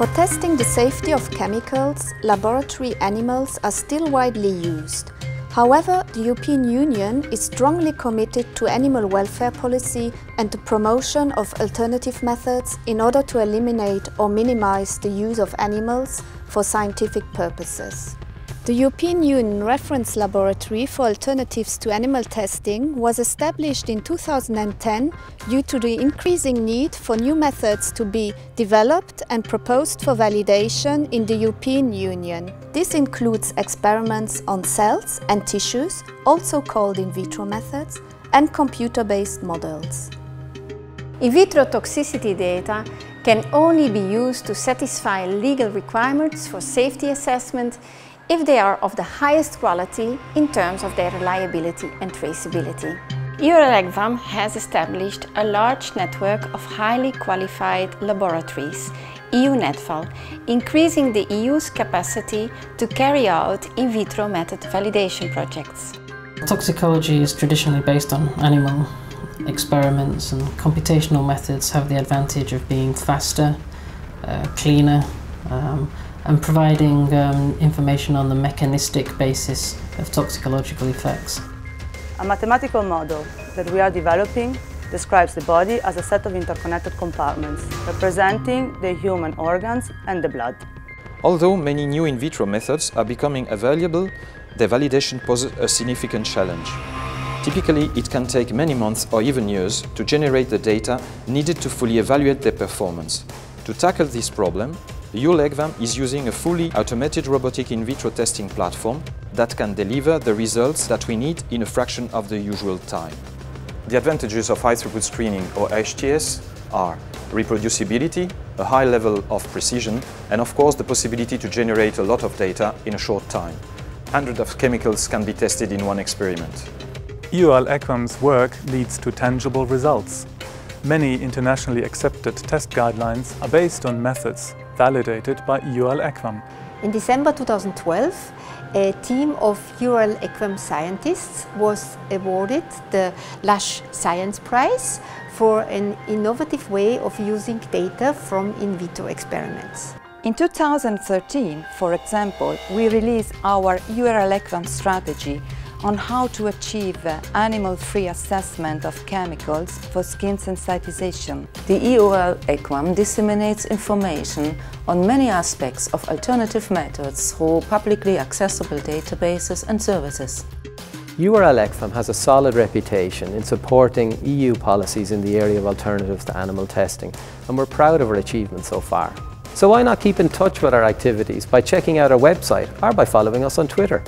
For testing the safety of chemicals, laboratory animals are still widely used. However, the European Union is strongly committed to animal welfare policy and the promotion of alternative methods in order to eliminate or minimize the use of animals for scientific purposes. The European Union Reference Laboratory for Alternatives to Animal Testing was established in 2010 due to the increasing need for new methods to be developed and proposed for validation in the European Union. This includes experiments on cells and tissues, also called in vitro methods, and computer-based models. In vitro toxicity data can only be used to satisfy legal requirements for safety assessment if they are of the highest quality in terms of their reliability and traceability. EUREGVAM has established a large network of highly qualified laboratories, EU-NETVAL, increasing the EU's capacity to carry out in vitro method validation projects. Toxicology is traditionally based on animal experiments, and computational methods have the advantage of being faster, cleaner, and providing information on the mechanistic basis of toxicological effects. A mathematical model that we are developing describes the body as a set of interconnected compartments representing the human organs and the blood. Although many new in vitro methods are becoming available, their validation poses a significant challenge. Typically, it can take many months or even years to generate the data needed to fully evaluate their performance. To tackle this problem, EUREGVAM is using a fully automated robotic in vitro testing platform that can deliver the results that we need in a fraction of the usual time. The advantages of high-throughput screening, or HTS, are reproducibility, a high level of precision, and of course the possibility to generate a lot of data in a short time. Hundreds of chemicals can be tested in one experiment. EURL ECVAM's work leads to tangible results. Many internationally accepted test guidelines are based on methods validated by EURL ECVAM. In December 2012, a team of EURL ECVAM scientists was awarded the Lush Science Prize for an innovative way of using data from in vitro experiments. In 2013, for example, we released our EURL ECVAM strategy on how to achieve animal-free assessment of chemicals for skin sensitization. The EURL ECVAM disseminates information on many aspects of alternative methods through publicly accessible databases and services. EURL ECVAM has a solid reputation in supporting EU policies in the area of alternatives to animal testing, and we're proud of our achievements so far. So why not keep in touch with our activities by checking out our website or by following us on Twitter?